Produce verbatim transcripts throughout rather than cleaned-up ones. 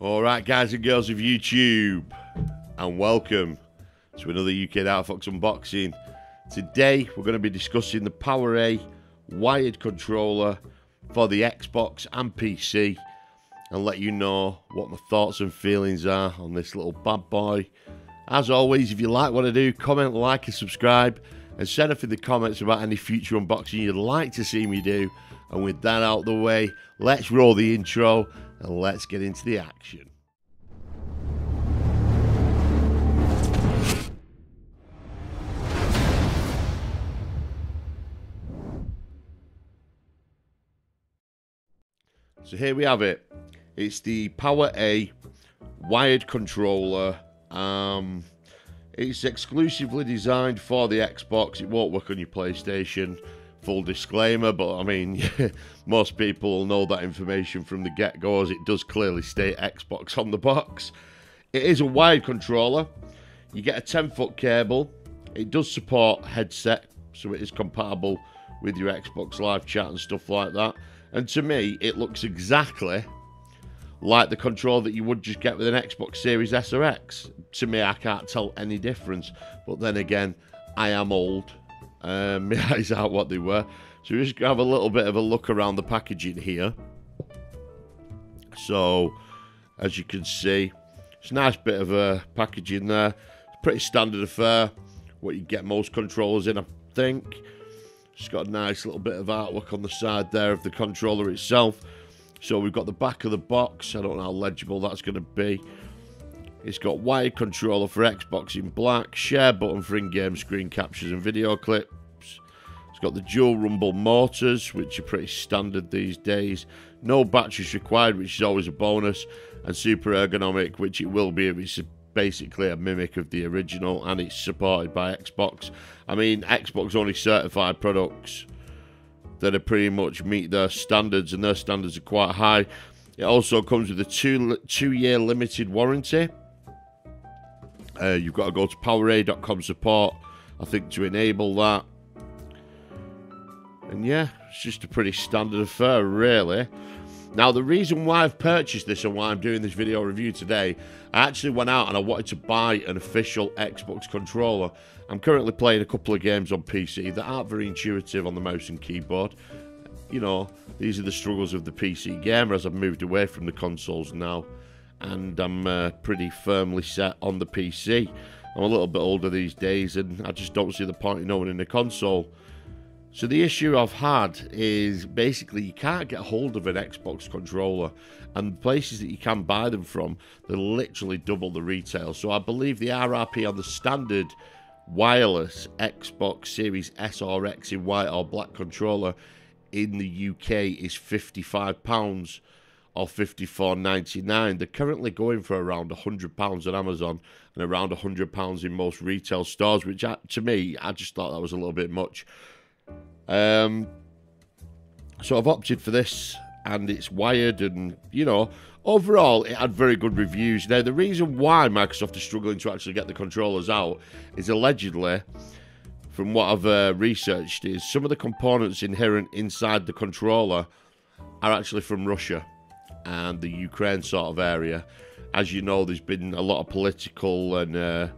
All right, guys and girls of YouTube, and welcome to another U K Data Fox unboxing. Today, we're going to be discussing the PowerA wired controller for the Xbox and P C, and let you know what my thoughts and feelings are on this little bad boy. As always, if you like what I do, comment, like, and subscribe, and send off in the comments about any future unboxing you'd like to see me do. And with that out the way, let's roll the intro and let's get into the action. So here we have it. It's the PowerA wired controller. Um, it's exclusively designed for the Xbox. It won't work on your PlayStation. Full disclaimer, but I mean, most people will know that information from the get-go, as it does clearly state Xbox on the box. It is a wired controller. You get a ten foot cable. It does support headset, so it is compatible with your Xbox live chat and stuff like that. And to me, it looks exactly like the controller that you would just get with an Xbox Series S or X. To me, I can't tell any difference. But then again, I am old. Um, my eyes aren't what they were. So we just have a little bit of a look around the packaging here. So, as you can see, it's a nice bit of uh, packaging there. It's pretty standard affair, what you get most controllers in, I think. It's got a nice little bit of artwork on the side there of the controller itself. So we've got the back of the box. I don't know how legible that's going to be. It's got wired controller for Xbox in black, share button for in-game screen captures and video clips. It's got the dual rumble motors, which are pretty standard these days. No batteries required, which is always a bonus. And super ergonomic, which it will be if it's basically a mimic of the original, and it's supported by Xbox. I mean, Xbox only certified products that are pretty much meet their standards, and their standards are quite high. It also comes with a two, two-year limited warranty. Uh, you've got to go to PowerA dot com support, I think, to enable that. And yeah, it's just a pretty standard affair, really. Now, the reason why I've purchased this and why I'm doing this video review today, I actually went out and I wanted to buy an official Xbox controller. I'm currently playing a couple of games on P C that aren't very intuitive on the mouse and keyboard. You know, these are the struggles of the P C gamer, as I've moved away from the consoles now. And I'm uh, pretty firmly set on the P C. I'm a little bit older these days, and I just don't see the point in owning a console. So the issue I've had is basically you can't get hold of an Xbox controller, and the places that you can buy them from, they're literally double the retail. So I believe the R R P on the standard wireless Xbox Series S or X in white or black controller in the U K is fifty-five pounds. Or fifty-four ninety-nine. They're currently going for around one hundred pounds on Amazon and around one hundred pounds in most retail stores, which I, to me, I just thought that was a little bit much. Um, so I've opted for this, and it's wired, and, you know, overall, it had very good reviews. Now, the reason why Microsoft is struggling to actually get the controllers out is allegedly, from what I've uh, researched, is some of the components inherent inside the controller are actually from Russia and the Ukraine sort of area. As you know, there's been a lot of political and uh,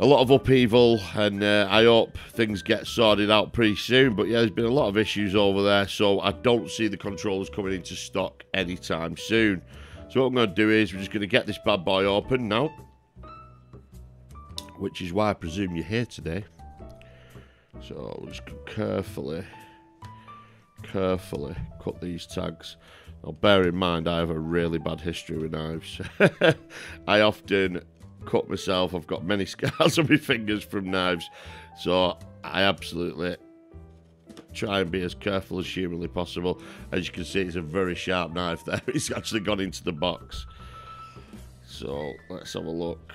a lot of upheaval, and uh, I hope things get sorted out pretty soon. But yeah, there's been a lot of issues over there, so I don't see the controllers coming into stock anytime soon. So what I'm going to do is we're just going to get this bad boy open now, which is why I presume you're here today. So I'll just carefully, carefully cut these tags. Now, bear in mind, I have a really bad history with knives. I often cut myself. I've got many scars on my fingers from knives. So I absolutely try and be as careful as humanly possible. As you can see, it's a very sharp knife there. It's actually gone into the box. So let's have a look.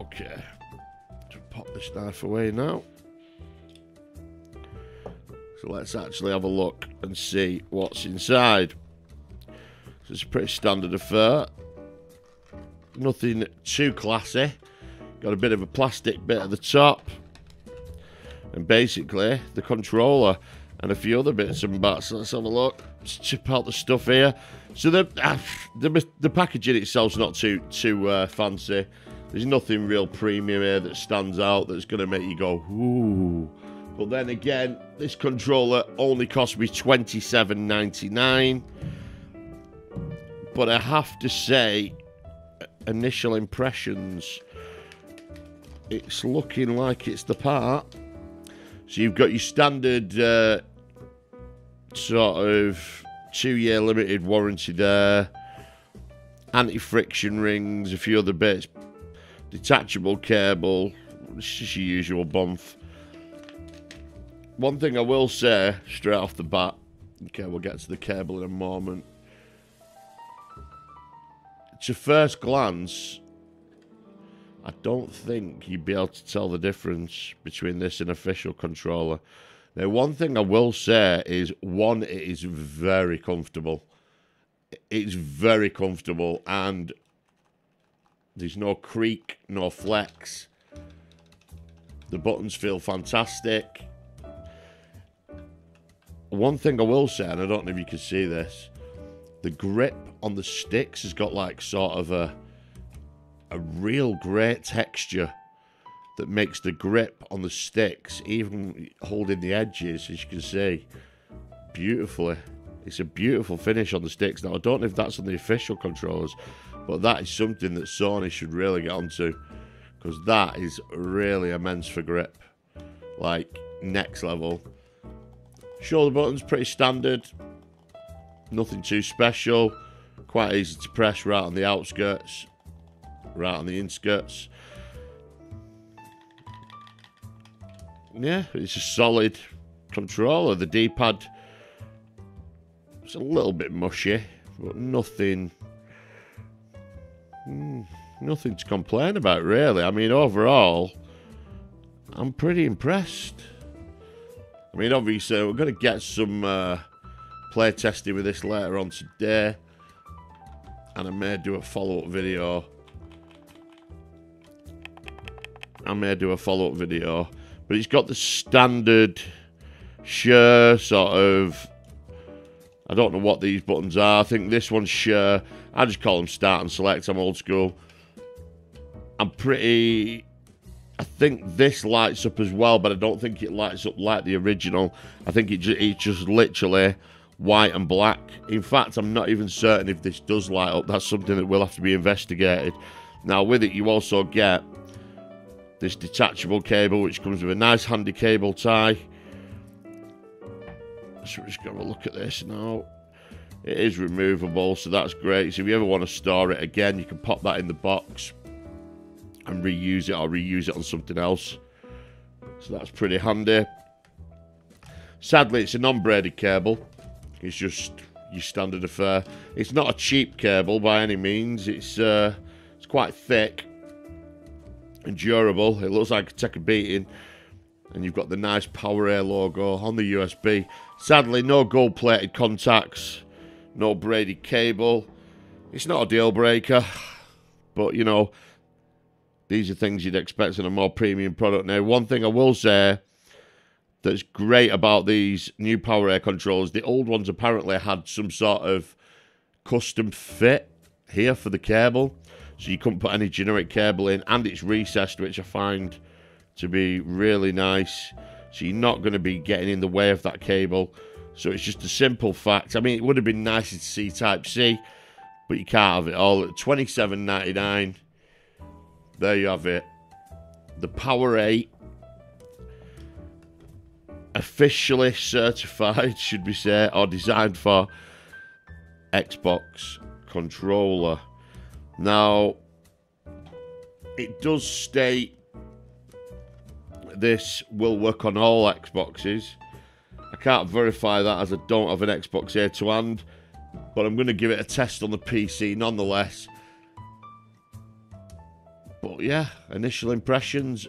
Okay. Just pop this knife away now. So let's actually have a look and see what's inside. It's a pretty standard affair. Nothing too classy. Got a bit of a plastic bit at the top. And basically, the controller and a few other bits and bats. Let's have a look. chip out the stuff here. So the uh, the, the packaging itself's not too too uh, fancy. There's nothing real premium here that stands out that's going to make you go, ooh. But then again, this controller only cost me twenty-seven ninety-nine. But I have to say, initial impressions, it's looking like it's the part. So you've got your standard uh, sort of two-year limited warranty there. Anti-friction rings, a few other bits. Detachable cable, it's just your usual bump. One thing I will say straight off the bat, okay, we'll get to the cable in a moment. To first glance, I don't think you'd be able to tell the difference between this and official controller. Now, one thing I will say is, one, it is very comfortable. It's very comfortable, and there's no creak, no flex. The buttons feel fantastic. One thing I will say, and I don't know if you can see this, the grip on the sticks has got like sort of a, a real great texture that makes the grip on the sticks, even holding the edges, as you can see, beautifully. It's a beautiful finish on the sticks. Now, I don't know if that's on the official controllers, but that is something that Sony should really get onto, because that is really immense for grip. Like, next level. Shoulder button's pretty standard. Nothing too special. Quite easy to press right on the outskirts. Right on the inskirts. Yeah, it's a solid controller. The D-pad, it's a little bit mushy, but nothing... Mm, nothing to complain about, really. I mean, overall, I'm pretty impressed. I mean, obviously, we're going to get some uh, play testing with this later on today, and I may do a follow-up video. I may do a follow-up video, but it's got the standard Shure sort of... I don't know what these buttons are. I think this one's Shure. I just call them start and select. I'm old school. I'm pretty... I think this lights up as well, but I don't think it lights up like the original. I think it just, it's just literally white and black. In fact, I'm not even certain if this does light up. That's something that will have to be investigated. Now, with it, you also get this detachable cable, which comes with a nice handy cable tie. So we're just going to look at this now. It is removable, so that's great. So if you ever want to store it again, you can pop that in the box and reuse it, or reuse it on something else. So that's pretty handy. Sadly, it's a non-braided cable. It's just your standard affair. It's not a cheap cable by any means. It's uh, it's quite thick and durable. It looks like it could take a beating. And you've got the nice PowerA logo on the U S B. Sadly, no gold-plated contacts, no braided cable. It's not a deal-breaker, but, you know, these are things you'd expect in a more premium product. Now, one thing I will say that's great about these new PowerA controllers, the old ones apparently had some sort of custom fit here for the cable, so you couldn't put any generic cable in, and it's recessed, which I find to be really nice, so you're not going to be getting in the way of that cable. So it's just a simple fact. I mean, it would have been nicer to see Type C, but you can't have it all. At twenty-seven ninety-nine, there you have it. The PowerA, officially certified, should we say, or designed for Xbox controller. Now, it does state this will work on all Xboxes. I can't verify that, as I don't have an Xbox here to hand, but I'm going to give it a test on the P C nonetheless. But yeah, initial impressions,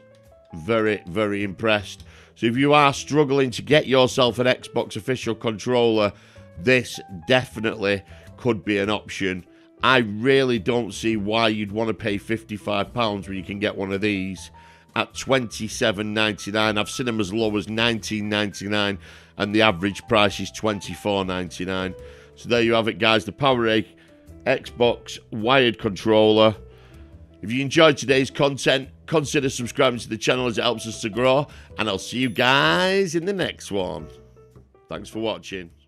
very, very impressed. So if you are struggling to get yourself an Xbox official controller, this definitely could be an option. I really don't see why you'd want to pay fifty-five pounds when you can get one of these at twenty-seven ninety-nine. I've seen them as low as nineteen ninety-nine, and the average price is twenty-four ninety-nine. So there you have it, guys, the PowerA Xbox wired controller. If you enjoyed today's content, consider subscribing to the channel as it helps us to grow, and I'll see you guys in the next one. Thanks for watching.